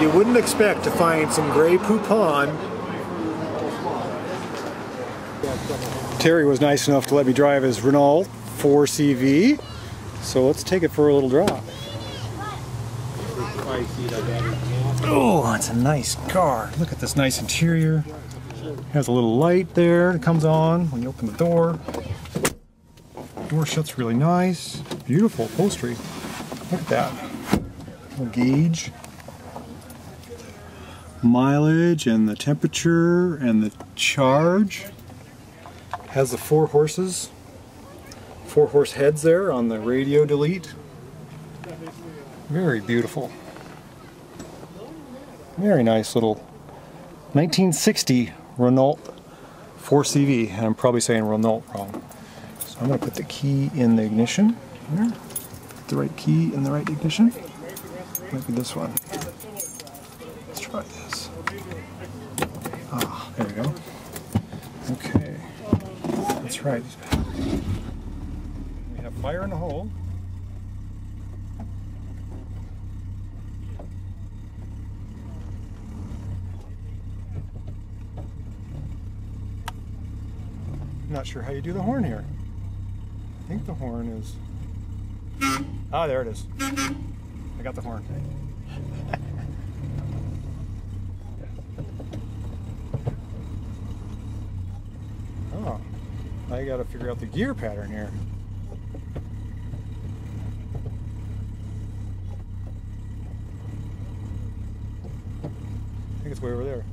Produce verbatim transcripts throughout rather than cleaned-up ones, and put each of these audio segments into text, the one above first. You wouldn't expect to find some gray poupon. Terry was nice enough to let me drive his Renault four C V, so let's take it for a little drive. Oh, that's a nice car. Look at this nice interior. It has a little light there that comes on when you open the door. The door shuts really nice. Beautiful upholstery. Look at that. Little gauge. Mileage and the temperature and the charge. Has the four horses, four horse heads there on the radio delete. Very beautiful. Very nice little nineteen sixty Renault four C V, and I'm probably saying Renault wrong. So I'm going to put the key in the ignition here. Put the right key in the right ignition. Might be this one. Let's try this. Ah, there we go. Okay. That's right. We have fire in the hole. Not sure how you do the horn here. I think the horn is... Ah, there it is. I got the horn. Oh, I gotta figure out the gear pattern here. I think it's way over there.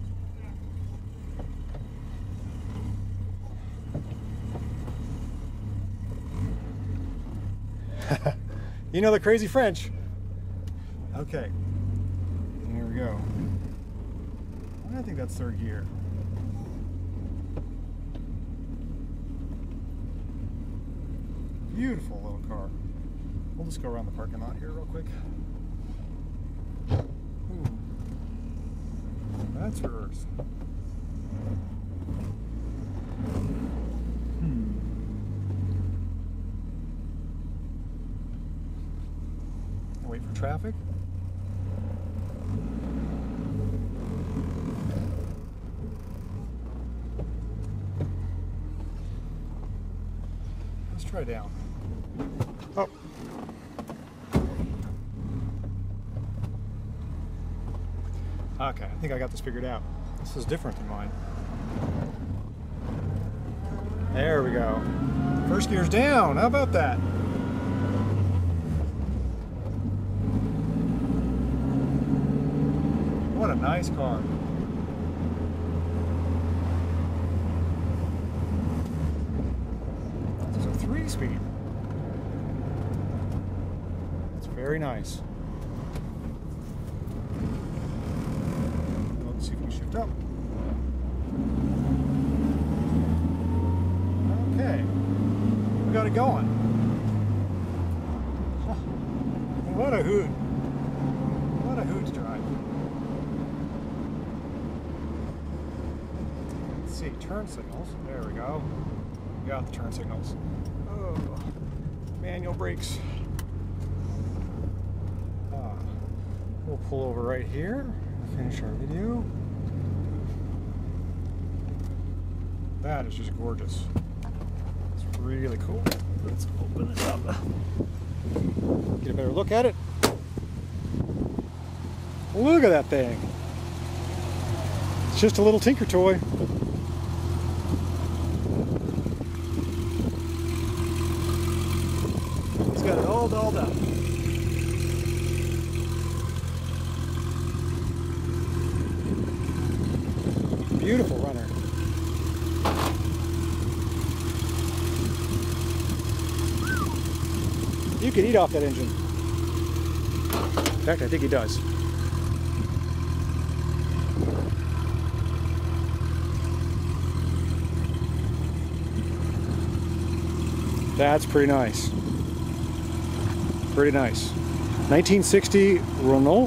You know the crazy French. Okay, here we go. I think that's third gear. Beautiful little car. We'll just go around the parking lot here real quick. Ooh. That's reverse. Wait for traffic. Let's try down. Oh. Okay, I think I got this figured out. This is different than mine. There we go. First gear's down. How about that? What a nice car. It's a three-speed. It's very nice. Let's see if we can shift up. Okay. We got it going. Huh. What a hoot. What a hoot to drive. See, turn signals. There we go. We got the turn signals. Oh, manual brakes. Uh, we'll pull over right here. Finish our video. That is just gorgeous. It's really cool. Let's open it up. Get a better look at it. Look at that thing. It's just a little tinker toy. Got it all dolled up. Beautiful runner. You could eat off that engine. In fact, I think he does. That's pretty nice. Pretty nice. nineteen sixty Renault.